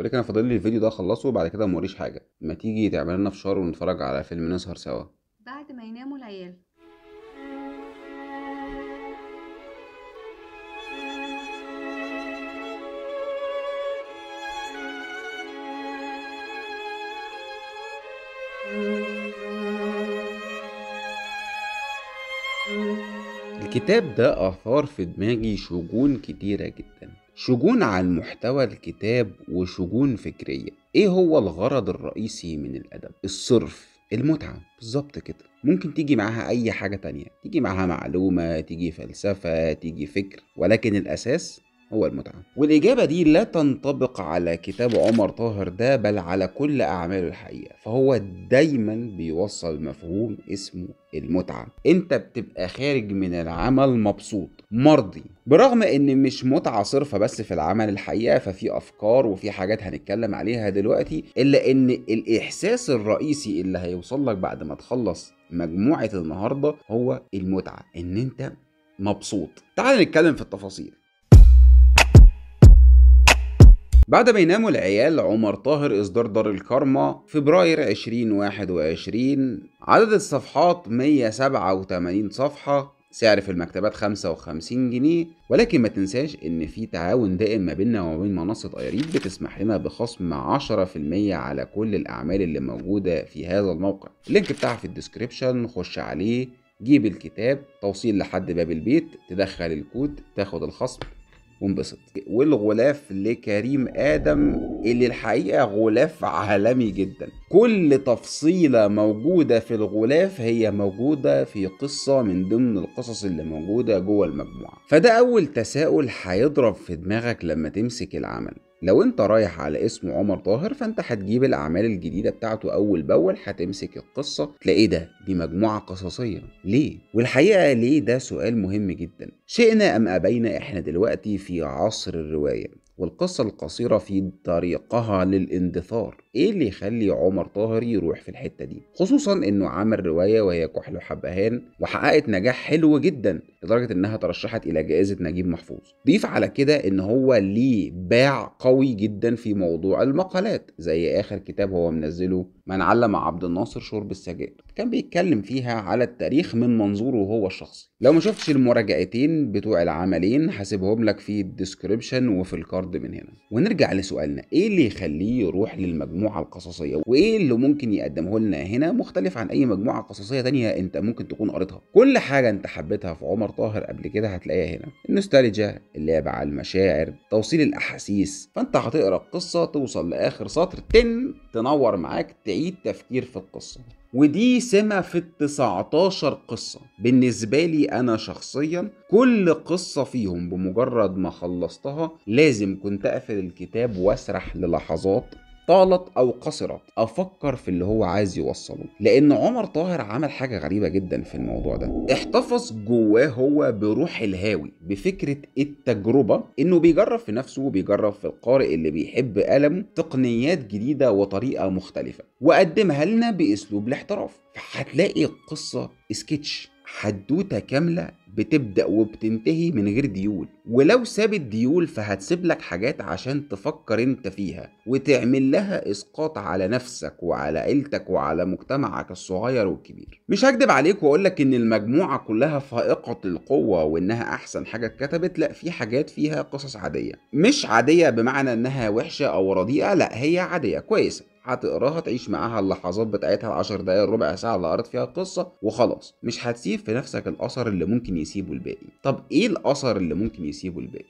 ولكن انا فاضل لي الفيديو ده اخلصه وبعد كده موريش حاجه. ما تيجي تعمل لنا فشار ونتفرج على فيلم نسهر سوا بعد ما يناموا العيال. الكتاب ده أثار في دماغي شجون كتيرة جدا، شجون عن محتوى الكتاب وشجون فكرية. ايه هو الغرض الرئيسي من الأدب؟ الصرف، المتعة، بالظبط كده. ممكن تيجي معاها أي حاجة تانية، تيجي معاها معلومة، تيجي فلسفة، تيجي فكر، ولكن الأساس هو المتعة. والإجابة دي لا تنطبق على كتاب عمر طاهر ده بل على كل أعماله الحقيقة، فهو دايما بيوصل مفهوم اسمه المتعة. انت بتبقى خارج من العمل مبسوط مرضي، برغم ان مش متعة صرفة بس في العمل الحقيقة، ففي افكار وفي حاجات هنتكلم عليها دلوقتي، الا ان الاحساس الرئيسي اللي هيوصل لك بعد ما تخلص مجموعة النهاردة هو المتعة، ان انت مبسوط. تعال نتكلم في التفاصيل. بعد ما يناموا العيال، عمر طاهر، إصدار دار الكرمة، فبراير 2021، عدد الصفحات 187 صفحة، سعر في المكتبات 55 جنيه. ولكن ما تنساش ان في تعاون دائم ما بيننا وما بين منصة ايريب بتسمح لنا بخصم 10% على كل الأعمال اللي موجودة في هذا الموقع. اللينك بتاعها في الديسكريبشن، خش عليه، جيب الكتاب، توصيل لحد باب البيت، تدخل الكود، تاخد الخصم وانبسط. والغلاف لكريم آدم اللي الحقيقة غلاف عالمي جدا، كل تفصيلة موجودة في الغلاف هي موجودة في قصة من ضمن القصص اللي موجودة جوه المجموعة. فده أول تساؤل هيضرب في دماغك لما تمسك العمل. لو انت رايح على اسم عمر طاهر فانت هتجيب الاعمال الجديده بتاعته اول باول، هتمسك القصه تلاقي ايه ده، دي مجموعه قصصيه ليه؟ والحقيقه ليه ده سؤال مهم جدا. شئنا ام ابينا احنا دلوقتي في عصر الروايه، والقصه القصيره في طريقها للاندثار. ايه اللي يخلي عمر طاهر يروح في الحته دي، خصوصا انه عمل روايه وهي كحل حبهان وحققت نجاح حلو جدا لدرجه انها ترشحت الى جائزه نجيب محفوظ. ضيف على كده ان هو ليه باع قوي جدا في موضوع المقالات، زي اخر كتاب هو منزله، من علم عبد الناصر شرب السجائر، كان بيتكلم فيها على التاريخ من منظوره هو الشخصي. لو ما شفتش المراجعتين بتوع العملين هسيبهم لك في الديسكريبشن وفي الكارد من هنا. ونرجع لسؤالنا، ايه اللي يخليه يروح للمجموعه القصصيه، وايه اللي ممكن يقدمه لنا هنا مختلف عن اي مجموعه قصصيه تانية انت ممكن تكون قريتها؟ كل حاجه انت حبيتها في عمر طاهر قبل كده هتلاقيها هنا، النوستالجيا، اللعب على المشاعر، توصيل الاحاسيس. فانت هتقرا القصه، توصل لاخر سطر، تنور معاك، تعيد تفكير في القصه. ودي سمة في ال19 قصة. بالنسبة لي أنا شخصيا كل قصة فيهم بمجرد ما خلصتها لازم كنت أقفل الكتاب وأسرح للحظات طالت أو قصرت أفكر في اللي هو عايز يوصله، لأن عمر طاهر عمل حاجة غريبة جدا في الموضوع ده. احتفظ جواه هو بروح الهاوي، بفكرة التجربة، إنه بيجرب في نفسه وبيجرب في القارئ اللي بيحب قلمه تقنيات جديدة وطريقة مختلفة، وقدمها لنا بأسلوب الاحتراف. فهتلاقي القصة سكتش، حدوتة كاملة بتبدأ وبتنتهي من غير ديول، ولو سابت ديول فهتسيب لك حاجات عشان تفكر انت فيها وتعمل لها اسقاط على نفسك وعلى عيلتك وعلى مجتمعك الصغير والكبير. مش هكدب عليك واقول لك ان المجموعة كلها فائقة القوة وانها احسن حاجة اتكتبت، لا، في حاجات فيها قصص عادية، مش عادية بمعنى انها وحشة او رديئة، لا، هي عادية كويسة، هتقراها تعيش معاها اللحظات بتاعتها ال10 دقايق الربع ساعة اللي قريت فيها القصة وخلاص، مش هتسيب في نفسك الأثر اللي ممكن يسيبه الباقي. طب إيه الأثر اللي ممكن يسيبه الباقي؟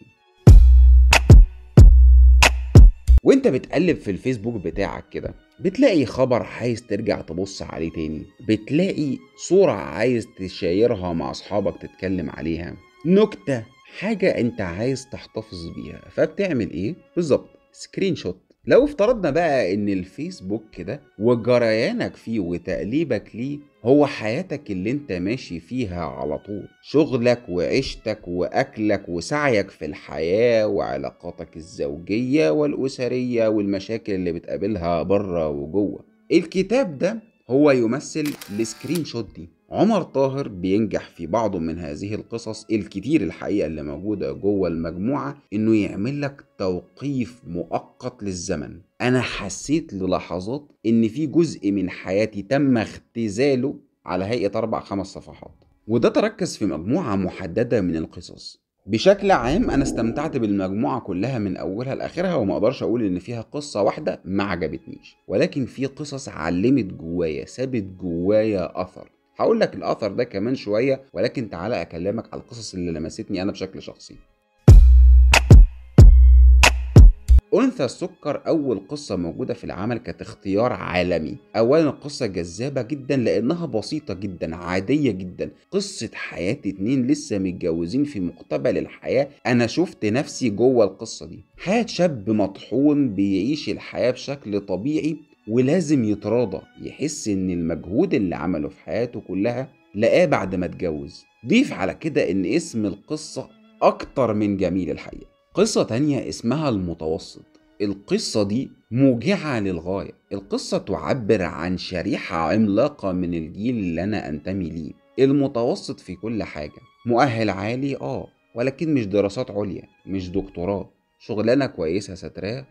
وانت بتقلب في الفيسبوك بتاعك كده بتلاقي خبر عايز ترجع تبص عليه تاني، بتلاقي صورة عايز تشيرها مع أصحابك تتكلم عليها، نكتة، حاجة انت عايز تحتفظ بيها، فبتعمل إيه؟ بالظبط سكرين شوت. لو افترضنا بقى ان الفيسبوك كده وجريانك فيه وتقليبك ليه هو حياتك اللي انت ماشي فيها على طول، شغلك وعيشتك واكلك وسعيك في الحياة وعلاقاتك الزوجية والاسرية والمشاكل اللي بتقابلها بره وجوه. الكتاب ده هو يمثل السكرين شوت دي. عمر طاهر بينجح في بعض من هذه القصص الكتير الحقيقة اللي موجودة جوه المجموعة انه يعمل لك توقيف مؤقت للزمن. انا حسيت للحظات ان في جزء من حياتي تم اختزاله على هيئة 4-5 صفحات، وده تركز في مجموعة محددة من القصص. بشكل عام انا استمتعت بالمجموعه كلها من اولها لاخرها، وما اقدرش اقول ان فيها قصه واحده ما عجبتنيش، ولكن في قصص علمت جوايا، سابت جوايا اثر. هقول لك الاثر ده كمان شويه، ولكن تعالى اكلمك على القصص اللي لمستني انا بشكل شخصي. أنثى السكر أول قصة موجودة في العمل كانت اختيار عالمي. أولا القصة جذابة جدا لأنها بسيطة جدا، عادية جدا، قصة حياة 2 لسه متجوزين في مقتبل الحياة. أنا شفت نفسي جوه القصة دي، حياة شاب مطحون بيعيش الحياة بشكل طبيعي ولازم يتراضى، يحس إن المجهود اللي عمله في حياته كلها لقاه بعد ما اتجوز. ضيف على كده إن اسم القصة أكتر من جميل الحقيقة. قصة تانية اسمها المتوسط، القصة دي موجعة للغاية. القصة تعبر عن شريحة عملاقة من الجيل اللي أنا أنتمي ليه، المتوسط في كل حاجة، مؤهل عالي ولكن مش دراسات عليا، مش دكتوراه، شغلانة كويسة ستراه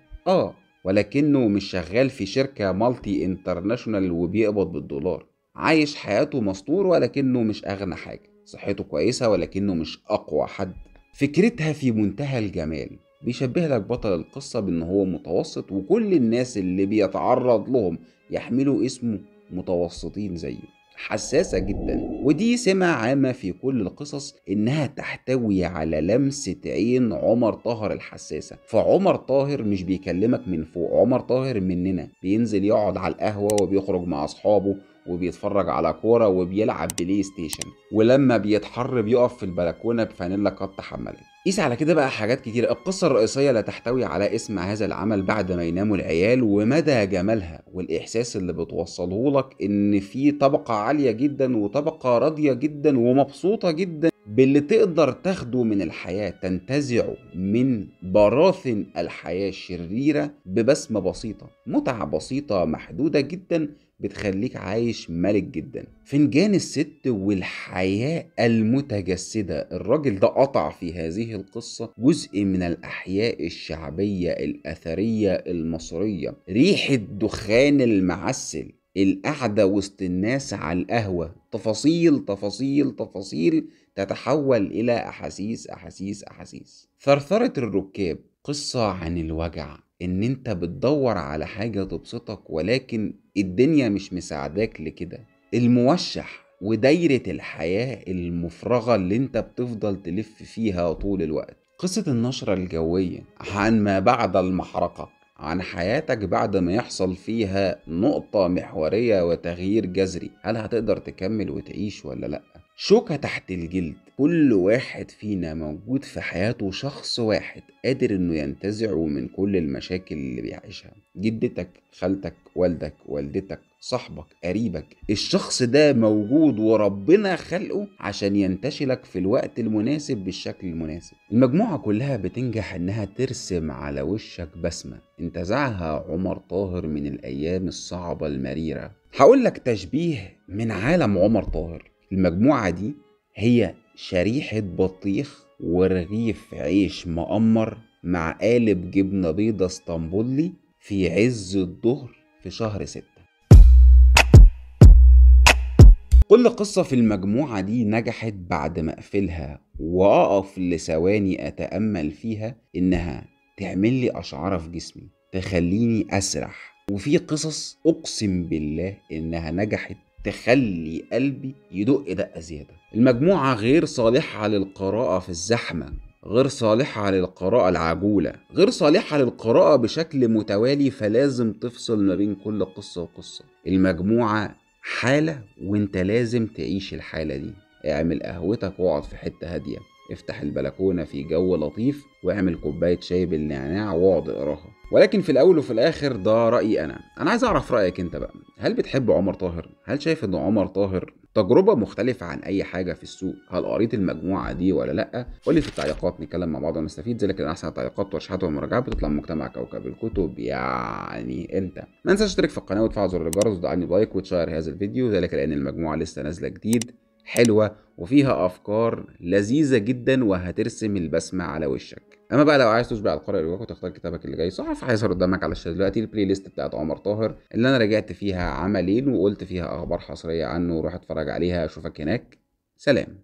ولكنه مش شغال في شركة مالتي انترناشونال وبيقبض بالدولار، عايش حياته مسطور ولكنه مش أغنى حاجة، صحته كويسة ولكنه مش أقوى حد. فكرتها في منتهى الجمال، بيشبه لك بطل القصة بأنه هو متوسط، وكل الناس اللي بيتعرض لهم يحملوا اسمه متوسطين زيه. حساسة جدا، ودي سمة عامة في كل القصص إنها تحتوي على لمسة عين عمر طاهر الحساسة. فعمر طاهر مش بيكلمك من فوق، عمر طاهر مننا، بينزل يقعد على القهوة وبيخرج مع أصحابه وبيتفرج على كورة وبيلعب بلاي ستيشن، ولما بيتحر بيقف في البلكونة بفانيلا قط حمالة. قيس على كده بقى حاجات كتير. القصة الرئيسية لا تحتوي على اسم هذا العمل بعد ما يناموا العيال، ومدى جمالها والإحساس اللي بتوصله لك إن في طبقة عالية جدا وطبقة راضية جدا ومبسوطة جدا باللي تقدر تاخده من الحياة، تنتزعه من براثن الحياة الشريرة ببسمة بسيطة، متعة بسيطة محدودة جدا بتخليك عايش ملك جدا. فنجان الست والحياة المتجسدة، الراجل ده قطع في هذه القصة جزء من الأحياء الشعبية الأثرية المصرية. ريحة دخان المعسل، القعدة وسط الناس على القهوة، تفاصيل تفاصيل تفاصيل تتحول إلى أحاسيس أحاسيس أحاسيس. ثرثرة الركاب، قصة عن الوجع، إن أنت بتدور على حاجة تبسطك ولكن الدنيا مش مساعداك لكده. الموشح ودايرة الحياة المفرغة اللي أنت بتفضل تلف فيها طول الوقت. قصة النشرة الجوية، عن ما بعد المحرقة، عن حياتك بعد ما يحصل فيها نقطة محورية وتغيير جذري، هل هتقدر تكمل وتعيش ولا لأ؟ شوكة تحت الجلد، كل واحد فينا موجود في حياته شخص واحد قادر انه ينتزعه من كل المشاكل اللي بيعيشها، جدتك، خالتك، والدك، والدتك، صاحبك، قريبك، الشخص ده موجود وربنا خلقه عشان ينتشلك في الوقت المناسب بالشكل المناسب. المجموعة كلها بتنجح انها ترسم على وشك بسمة انتزعها عمر طاهر من الايام الصعبة المريرة. هقول لك تشبيه من عالم عمر طاهر، المجموعة دي هي شريحة بطيخ ورغيف عيش مقمر مع قالب جبنة بيضة اسطنبولي في عز الظهر في شهر 6. كل قصة في المجموعة دي نجحت بعد ما أقفلها وأقف لثواني أتأمل فيها إنها تعمل لي أشعار في جسمي، تخليني أسرح. وفي قصص أقسم بالله إنها نجحت تخلي قلبي يدق دقة زيادة. المجموعة غير صالحة للقراءة في الزحمة، غير صالحة للقراءة العجولة، غير صالحة للقراءة بشكل متوالي، فلازم تفصل ما بين كل قصة وقصة. المجموعة حالة وانت لازم تعيش الحالة دي. اعمل قهوتك واقعد في حتة هادية، افتح البلكونة في جو لطيف واعمل كوباية شاي بالنعناع واقعد اقراها. ولكن في الاول وفي الاخر ده رايي انا عايز اعرف رايك انت بقى. هل بتحب عمر طاهر؟ هل شايف ان عمر طاهر تجربه مختلفه عن اي حاجه في السوق؟ هل قريت المجموعه دي ولا لا؟ قول لي في التعليقات، نتكلم مع بعض ونستفيد. لكن احسن تعليقات ورشحات ومراجعات بتطلع من مجتمع كوكب الكتب. يعني انت ما تنساش تشترك في القناه وتفعل زر الجرس وتدعمني بلايك وتشير هذا الفيديو، ذلك لان المجموعه لسه نازله جديد حلوه وفيها افكار لذيذه جدا وهترسم البسمه على وشك. اما بقى لو عايز تشبع القارئ اللي جواك وتختار كتابك اللي جاي صح، فهيظهر قدامك على الشاشه دلوقتي البلاي ليست بتاعت عمر طاهر اللي انا راجعت فيها عملين وقلت فيها اخبار حصريه عنه. روح اتفرج عليها، اشوفك هناك. سلام.